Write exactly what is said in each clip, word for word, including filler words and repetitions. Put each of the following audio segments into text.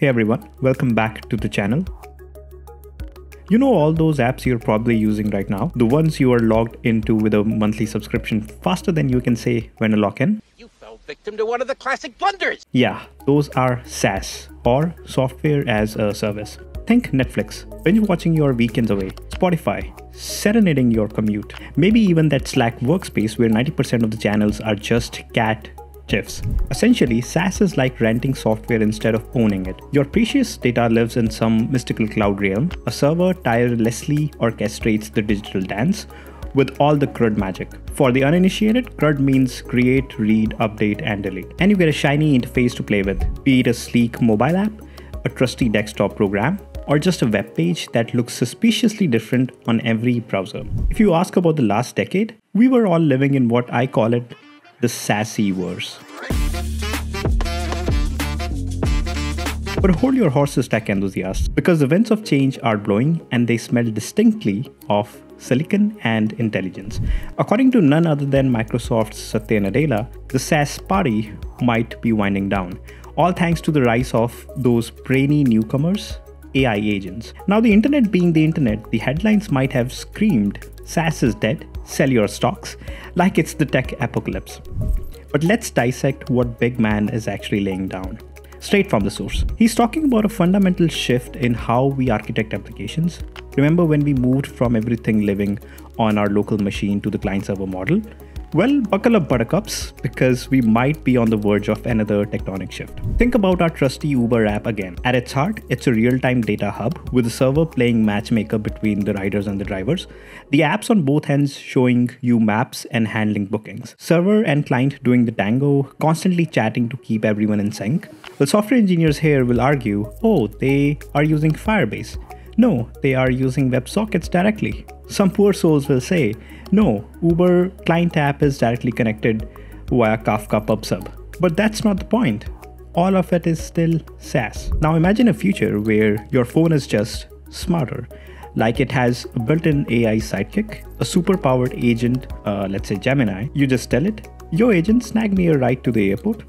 Hey everyone, welcome back to the channel. You know all those apps you're probably using right now, the ones you are logged into with a monthly subscription faster than you can say when a login? You fell victim to one of the classic blunders! Yeah, those are SaaS or software as a service. Think Netflix, binge watching your weekends away, Spotify, serenading your commute, maybe even that Slack workspace where ninety percent of the channels are just cat GIFs. Essentially, SaaS is like renting software instead of owning it. Your precious data lives in some mystical cloud realm. A server tirelessly orchestrates the digital dance with all the C R U D magic. For the uninitiated, C R U D means create, read, update, and delete. And you get a shiny interface to play with, be it a sleek mobile app, a trusty desktop program, or just a web page that looks suspiciously different on every browser. If you ask about the last decade, we were all living in what I call it the SaaSyverse. But hold your horses, tech enthusiasts, because the winds of change are blowing and they smell distinctly of silicon and intelligence. According to none other than Microsoft's Satya Nadella, the SaaS party might be winding down, all thanks to the rise of those brainy newcomers, A I agents. Now, the internet being the internet, the headlines might have screamed, "SaaS is dead, sell your stocks," like it's the tech apocalypse. But let's dissect what big man is actually laying down. Straight from the source. He's talking about a fundamental shift in how we architect applications. Remember when we moved from everything living on our local machine to the client server model? Well, buckle up buttercups, because we might be on the verge of another tectonic shift. Think about our trusty Uber app again. At its heart, it's a real-time data hub with a server playing matchmaker between the riders and the drivers. The apps on both ends showing you maps and handling bookings. Server and client doing the tango, constantly chatting to keep everyone in sync. Well, software engineers here will argue, oh, they are using Firebase. No, they are using WebSockets directly. Some poor souls will say, no, Uber client app is directly connected via Kafka PubSub. But that's not the point. All of it is still SaaS. Now imagine a future where your phone is just smarter, like it has a built-in A I sidekick, a super-powered agent, uh, let's say Gemini. You just tell it, yo agent, snag me a ride to the airport.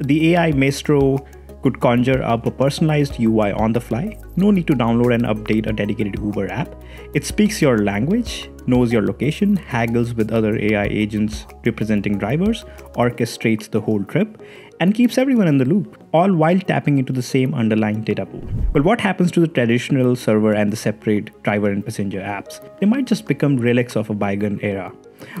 The A I maestro could conjure up a personalized U I on the fly. No need to download and update a dedicated Uber app. It speaks your language, knows your location, haggles with other A I agents representing drivers, orchestrates the whole trip, and keeps everyone in the loop, all while tapping into the same underlying data pool. But what happens to the traditional server and the separate driver and passenger apps? They might just become relics of a bygone era,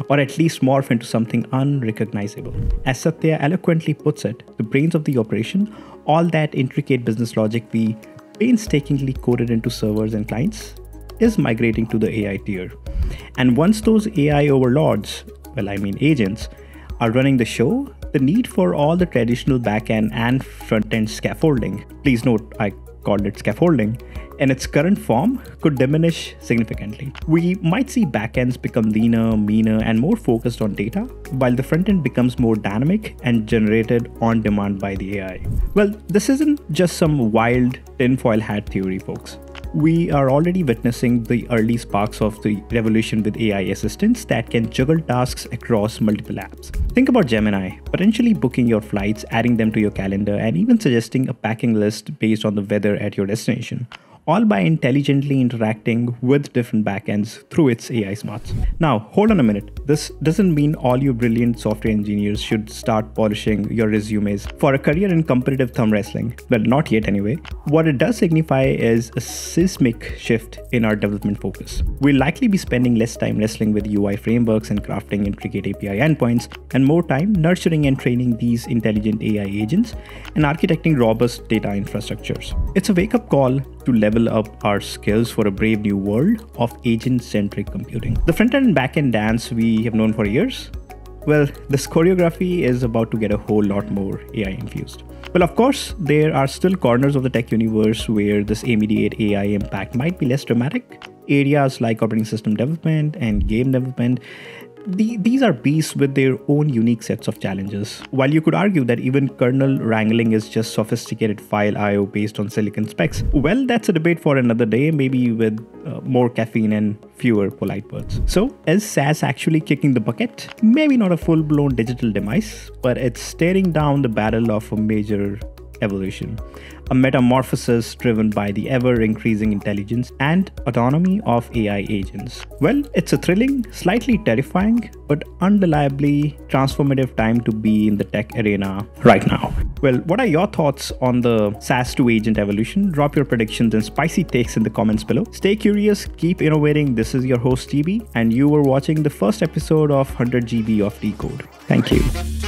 or at least morph into something unrecognizable. As Satya eloquently puts it, the brains of the operation, all that intricate business logic we painstakingly coded into servers and clients, is migrating to the A I tier. And once those A I overlords, well I mean agents, are running the show, the need for all the traditional back-end and front-end scaffolding, please note I called it scaffolding, in its current form could diminish significantly. We might see backends become leaner, meaner, and more focused on data, while the frontend becomes more dynamic and generated on demand by the A I. Well, this isn't just some wild tinfoil hat theory, folks. We are already witnessing the early sparks of the revolution with A I assistants that can juggle tasks across multiple apps. Think about Gemini, potentially booking your flights, adding them to your calendar, and even suggesting a packing list based on the weather at your destination, all by intelligently interacting with different backends through its A I smarts. Now, hold on a minute. This doesn't mean all you brilliant software engineers should start polishing your resumes for a career in competitive thumb wrestling. Well, not yet anyway. What it does signify is a seismic shift in our development focus. We'll likely be spending less time wrestling with U I frameworks and crafting intricate A P I endpoints, and more time nurturing and training these intelligent A I agents and architecting robust data infrastructures. It's a wake-up call to level up our skills for a brave new world of agent-centric computing. The front-end and back-end dance we have known for years, well, this choreography is about to get a whole lot more A I infused. Well, of course, there are still corners of the tech universe where this immediate A I impact might be less dramatic. Areas like operating system development and game development, The, these are beasts with their own unique sets of challenges. While you could argue that even kernel wrangling is just sophisticated file I O based on silicon specs, well, that's a debate for another day, maybe with uh, more caffeine and fewer polite words. So, is SaaS actually kicking the bucket? Maybe not a full-blown digital demise, but it's staring down the barrel of a major evolution. a metamorphosis driven by the ever-increasing intelligence and autonomy of A I agents. Well, it's a thrilling, slightly terrifying, but undeniably transformative time to be in the tech arena right now. Well, what are your thoughts on the SaaS to agent evolution? Drop your predictions and spicy takes in the comments below. Stay curious, keep innovating. This is your host G B, and you were watching the first episode of one hundred G B of Decode. Thank you.